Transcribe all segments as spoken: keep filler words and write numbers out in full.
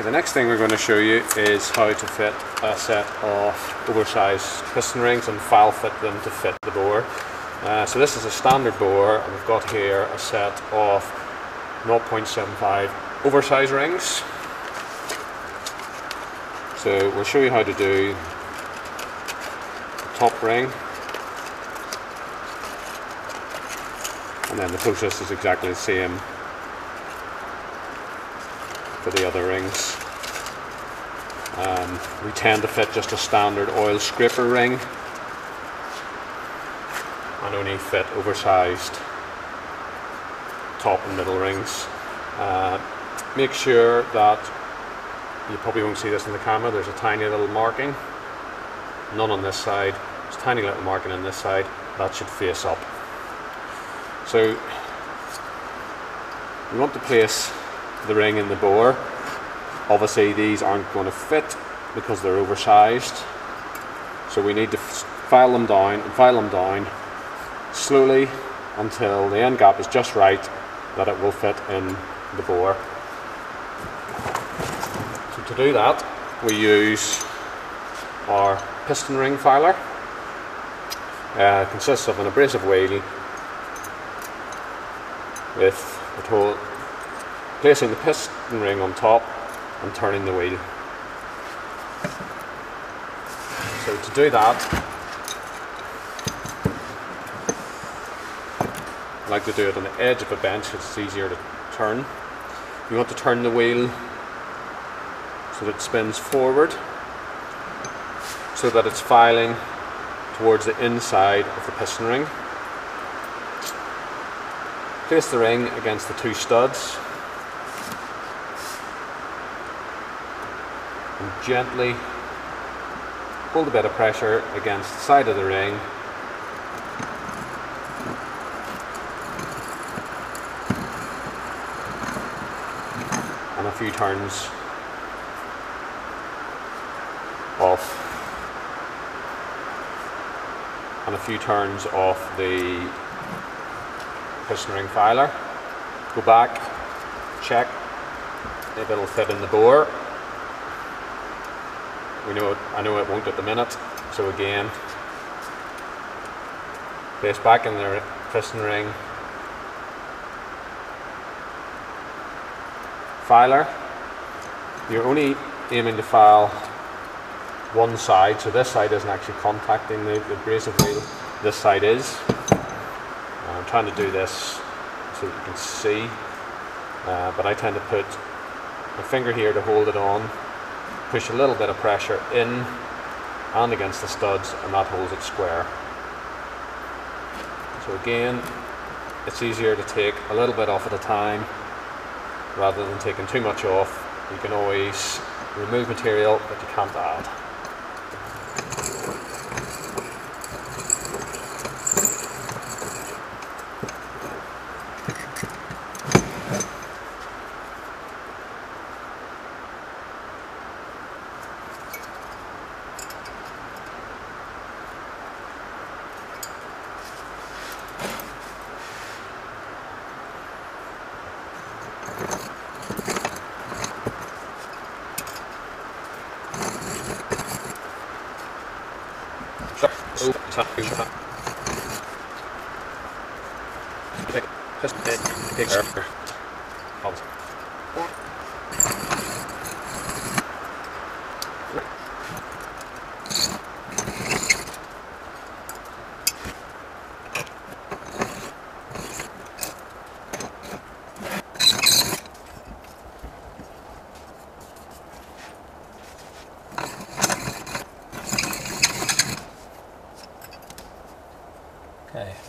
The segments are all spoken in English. Okay, the next thing we're going to show you is how to fit a set of oversized piston rings and foul fit them to fit the bore. Uh, so this is a standard bore, and we've got here a set of zero point seven five oversized rings. So we'll show you how to do the top ring, and then the process is exactly the same for the other rings. Um, we tend to fit just a standard oil scraper ring and only fit oversized top and middle rings. Uh, make sure that, you probably won't see this in the camera, there's a tiny little marking, none on this side, there's a tiny little marking on this side, that should face up. So you want to place the ring in the bore. Obviously these aren't going to fit because they're oversized, so we need to file them down and file them down slowly until the end gap is just right that it will fit in the bore. So to do that we use our piston ring filer. Uh, it consists of an abrasive wheel with the tool placing the piston ring on top and turning the wheel. So to do that, I like to do it on the edge of a bench, it's easier to turn. You want to turn the wheel so that it spins forward, so that it's filing towards the inside of the piston ring. Place the ring against the two studs, and gently hold a bit of pressure against the side of the ring and a few turns off and a few turns off the piston ring filer. Go back, check if it'll fit in the bore. We know it, I know it won't at the minute, so again, place back in the piston ring filer. You're only aiming to file one side, so this side isn't actually contacting the, the abrasive wheel, this side is. And I'm trying to do this so that you can see, uh, but I tend to put my finger here to hold it on, push a little bit of pressure in and against the studs, and that holds it square. So again, it's easier to take a little bit off at a time rather than taking too much off. You can always remove material that you can't add.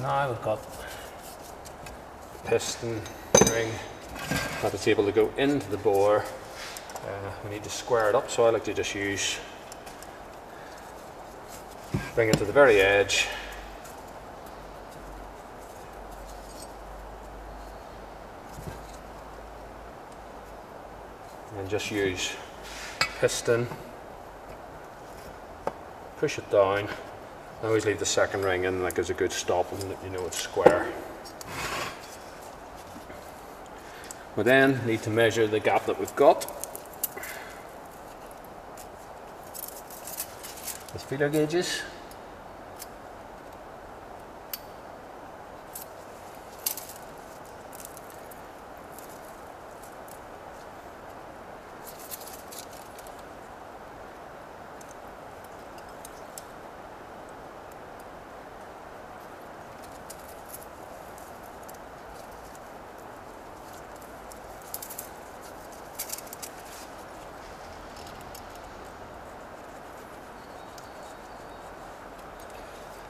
Now we've got piston ring that is able to go into the bore. Uh, we need to square it up, so I like to just use, bring it to the very edge, and just use piston, push it down. I always leave the second ring in, that gives a good stop and you know it's square. We then need to measure the gap that we've got. feeler gauges.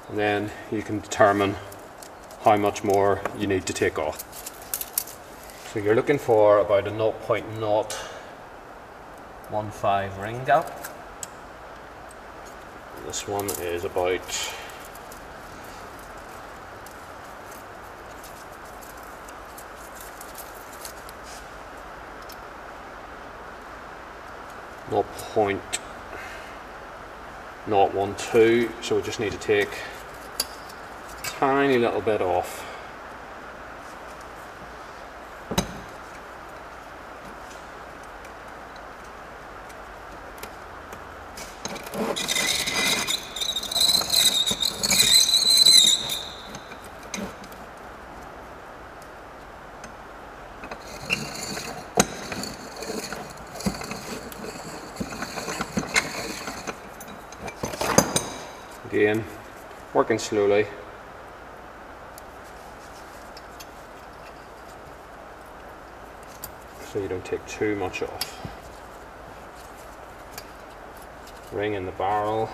And then you can determine how much more you need to take off. So you're looking for about a zero point zero one five ring gap. This one is about zero point zero one two, so we just need to take tiny little bit off. Again, working slowly. So you don't take too much off. Ring in the barrel.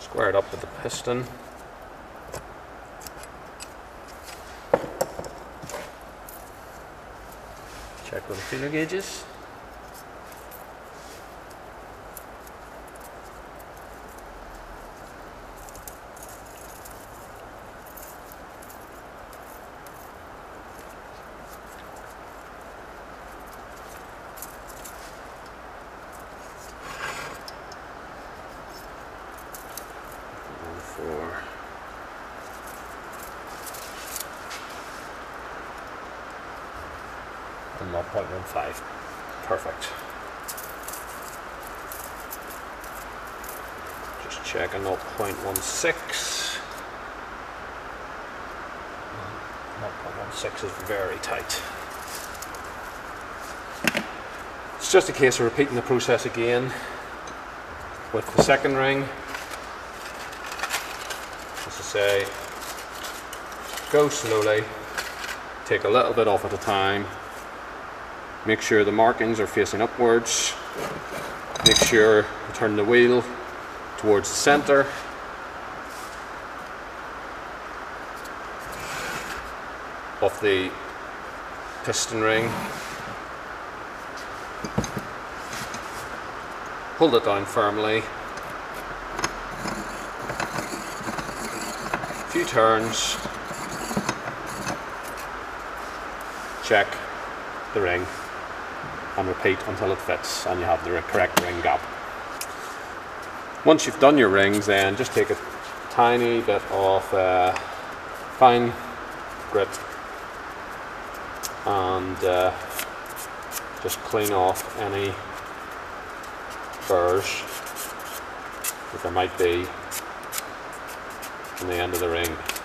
Square it up with the piston. Check with the feeler gauges. Four. And zero point one five. Perfect. Just check a zero point one six. zero point one six is very tight. It's just a case of repeating the process again with the second ring. As I say, go slowly, take a little bit off at a time, make sure the markings are facing upwards, make sure you turn the wheel towards the center. Of the piston ring, hold it down firmly. Few turns, check the ring, and repeat until it fits and you have the correct ring gap. Once you've done your rings, then just take a tiny bit of uh, fine grit and uh, just clean off any burrs that there might be on the end of the ring.